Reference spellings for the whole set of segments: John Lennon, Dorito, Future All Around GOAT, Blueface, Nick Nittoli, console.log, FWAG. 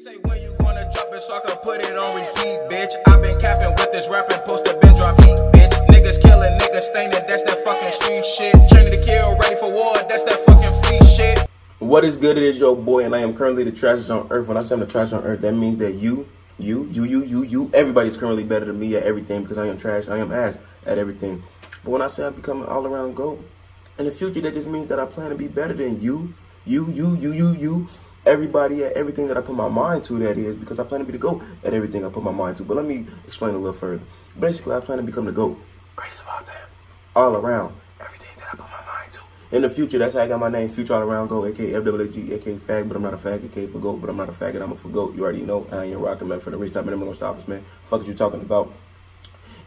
They say when you gonna drop it so I can put it on repeat, bitch. I've been capping with this rapping post that been drop heat, bitch. Niggas killing, niggas staining, that's that fucking street shit. Training to kill, ready for war, that's that fucking free shit. What is good, it is your boy, and I am currently the trashest on earth. When I say I'm the trashest on earth, that means that you, everybody's currently better than me at everything because I am trash, I am ass at everything. But when I say I'm becoming all around GOAT, in the future that just means that I plan to be better than you. Everybody at everything that I put my mind to, that is, because I plan to be the GOAT at everything I put my mind to. But let me explain a little further. Basically, I plan to become the GOAT, greatest of all time, all around, everything that I put my mind to. In the future, that's how I got my name, Future All Around GOAT, aka FWAG, aka Fag, but I'm not a fag, aka for GOAT, but I'm not a faggot, I'm a for GOAT. You already know, I ain't rocking, man, for the reason I'm never gonna stop us, man. Fuck is you talking about?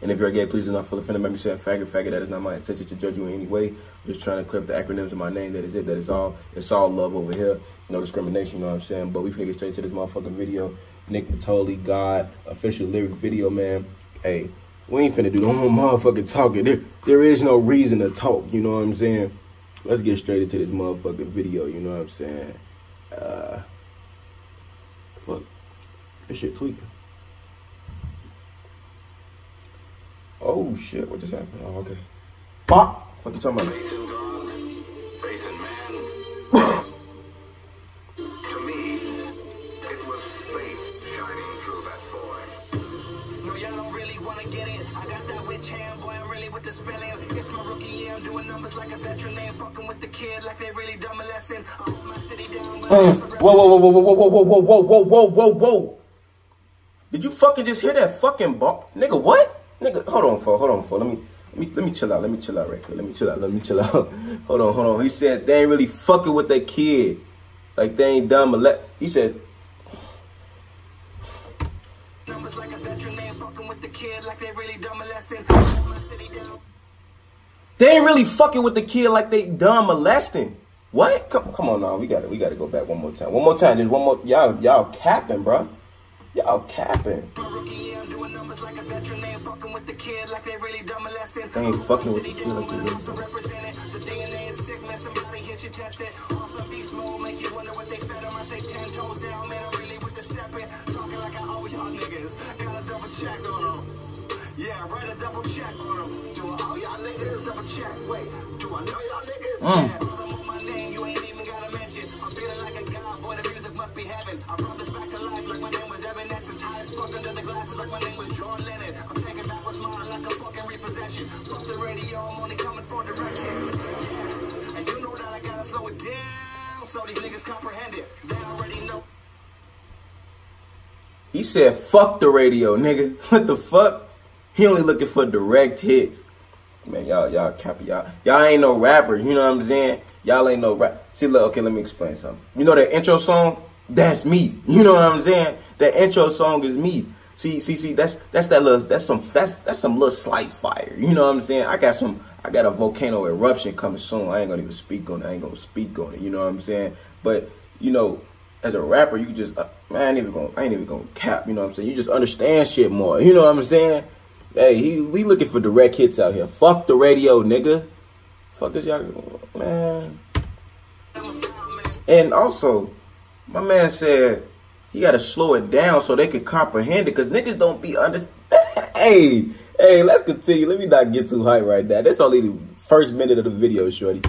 And if you're a gay, please do not feel offended by me saying faggot. That is not my intention to judge you in any way. I'm just trying to clip the acronyms of my name. That is it. That is all. It's all love over here. No discrimination, you know what I'm saying? But we finna get straight to this motherfucking video. Nick Nittoli, God, official lyric video, man. Hey, we ain't finna do no motherfucking talking. There is no reason to talk, you know what I'm saying? Let's get straight into this motherfucking video, you know what I'm saying? Fuck. This shit tweaking. Oh shit, what just happened? Oh, okay. Pop! What you talking about? Faith in God, faith in man. To me, it was faith shining through that boy. No, y'all don't really want to get in. I got that with Chan, boy, I'm really with the spelling. It's my rookie year, I'm doing numbers like a veteran. They ain't fucking with the kid like they really done molesting. I hold my city down. Whoa. Did you fucking just hear that fucking bop? Nigga, what? Nigga, hold on, let me chill out, let me chill out. Hold on. He said they ain't really fucking with that kid, like they ain't done molesting. He said numbers like a veteran, they ain't fucking with the kid like they really done molesting. They ain't really fucking with the kid like they done molesting. What? Come on now, we gotta go back one more time. Just one more. Y'all capping, bro. Y'all capping. Like a veteran, they ain't fucking with the kid like they really done molesting. They ain't fucking with the kid like they really done molesting. The DNA is sick, man, somebody hit you, test it. Awesome beast mode, make you wonder what they fed on. I stay 10 toes down, man, I'm really with the stepping. Talking like I owe y'all niggas. Gotta double check on them. Yeah, write a double check on them. Do I owe y'all niggas? Double check. Wait, do I know y'all niggas? Yeah, put them on my name, you ain't even gotta mention. I'm feeling like a god, boy, the music must be heaven. I brought this back to life like my name was Evanescence. High as fuck under the glasses like my name was John Lennon. I'm taking back what's mine like a fucking repossession. Fuck the radio, I'm only coming for direct hits. Yeah, and you know that I gotta slow it down so these niggas comprehend it. They already know. He said, fuck the radio, nigga. What the fuck? He only looking for direct hits. Man, y'all capping, y'all ain't no rapper, you know what I'm saying? Y'all ain't no rap. See, look, okay, let me explain something. You know that intro song? That's me. You know what I'm saying? That intro song is me. See, that's some little slight fire. You know what I'm saying? I got a volcano eruption coming soon. I ain't gonna speak on it, you know what I'm saying? But you know, as a rapper, you just I ain't even gonna cap, you know what I'm saying? You just understand shit more, you know what I'm saying? Hey, we looking for direct hits out here. Fuck the radio, nigga. Fuck this y'all, man. And also, my man said he gotta slow it down so they can comprehend it, cause niggas don't be understand. hey, let's continue. Let me not get too hype right now. That's only the first minute of the video, shorty.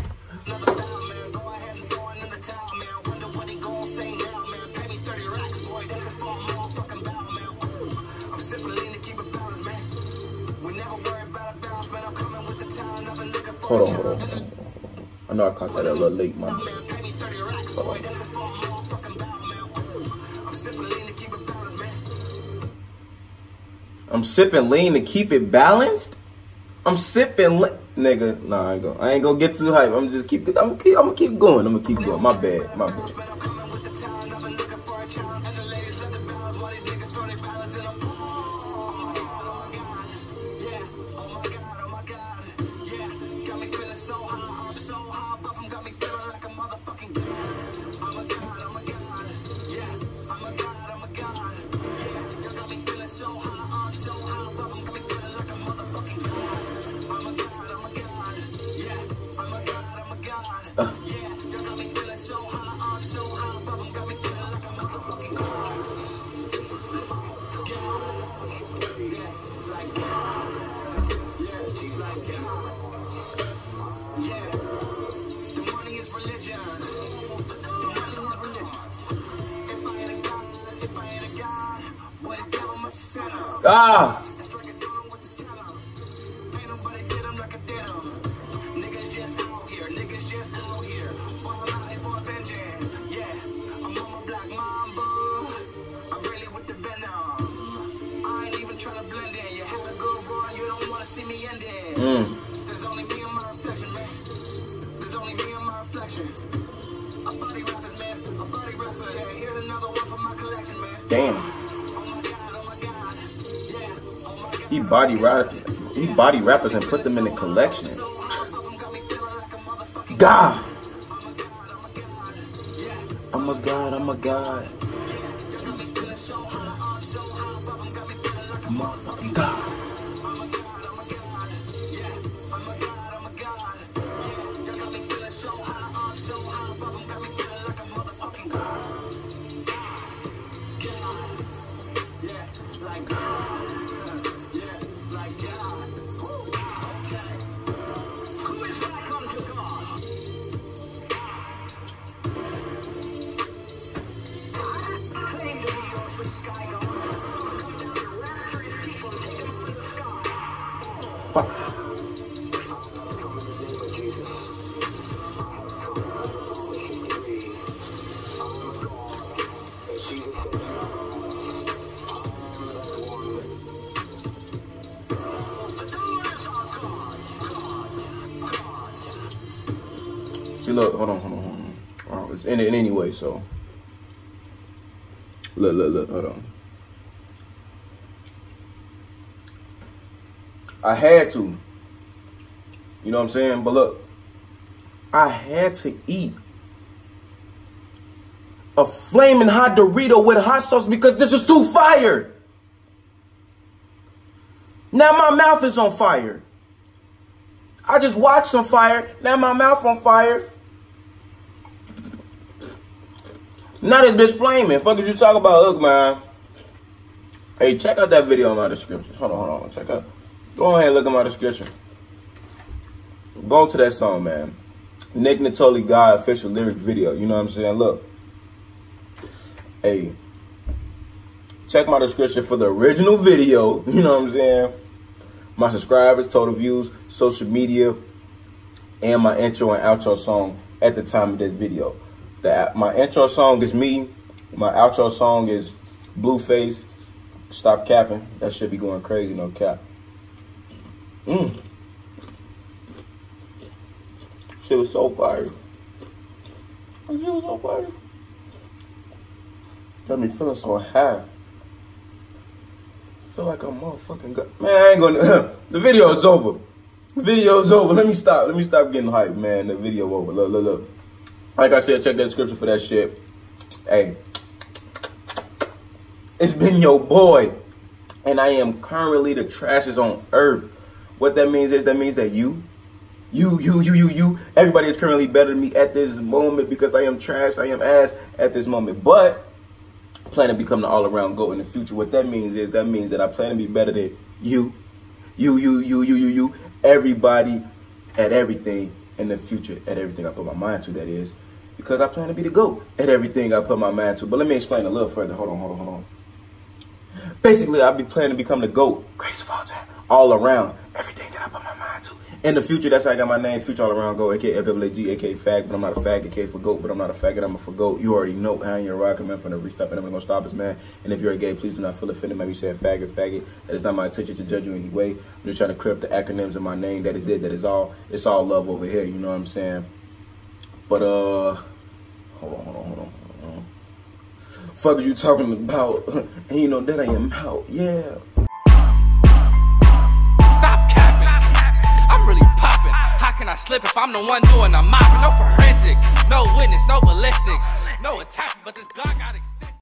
Hold on. I know I caught that a little late, man. I'm sipping lean to keep it balanced. I'm sipping lean, nigga. Nah, I ain't gonna get too hype. I'm just keep. I'm gonna keep going. My bad. Ah! There's only me and my reflection, man. There's only me and my reflection. A body rappers, man. A body rapper. Yeah, here's another one for my collection, man. Damn. Oh my god, oh my god. Yeah, oh my god. He body rappers and put them in the collection. God. Oh my god, oh my god. Motherfucking god. Look, hold on. Oh, it's in it anyway, so. Look, hold on. I had to. You know what I'm saying? But look, I had to eat a flaming hot Dorito with hot sauce because this is too fire. Now my mouth is on fire. I just watched some fire. Now my mouth on fire. Now this bitch flaming. Fuck is you talking about, look, man. Hey, check out that video in my description. Hold on. Check out. Go ahead and look at my description. Go to that song, man. Nick Nittoli, God official lyric video. You know what I'm saying? Look. Hey. Check my description for the original video. You know what I'm saying? My subscribers, total views, social media, and my intro and outro song at the time of this video. My intro song is me. My outro song is Blueface. Stop capping. That should be going crazy, no cap. Shit was so fire. Got me feeling so high. Feel like I'm motherfucking good. Man, I ain't gonna. The video is over. Let me stop getting hyped, man. The video over. Look. Like I said, check that description for that shit. Hey, it's been your boy, and I am currently the trashest on earth. What that means is, that means that you, everybody is currently better than me at this moment because I am trash, I am ass at this moment. But I plan to become the all-around GOAT in the future. What that means is, that means that I plan to be better than you, everybody at everything in the future, at everything I put my mind to, that is. Because I plan to be the GOAT at everything I put my mind to. But let me explain a little further. Hold on. Basically, I'll be planning to become the GOAT, greatest of all time, all around, everything that I put my mind to. In the future, that's how I got my name, Future All Around GOAT, a.k.a. FWAG, a.k.a. Fag, but I'm not a fag, a.k.a. for GOAT, but I'm not a faggot, I'm a for GOAT. You already know how you're rocking, man, from the restop, and I'm going to stop us, man. And if you're a gay, please do not feel offended, maybe saying faggot. That is not my intention to judge you anyway. I'm just trying to clear up the acronyms in my name. That is it. That is all. It's all love over here, you know what I'm saying? But, hold on. Fuck is you talking about? And you know that I am out, yeah. Stop capping. I'm really popping. How can I slip if I'm the one doing the mopping? No forensics, no witness, no ballistics, no attack, but this gun got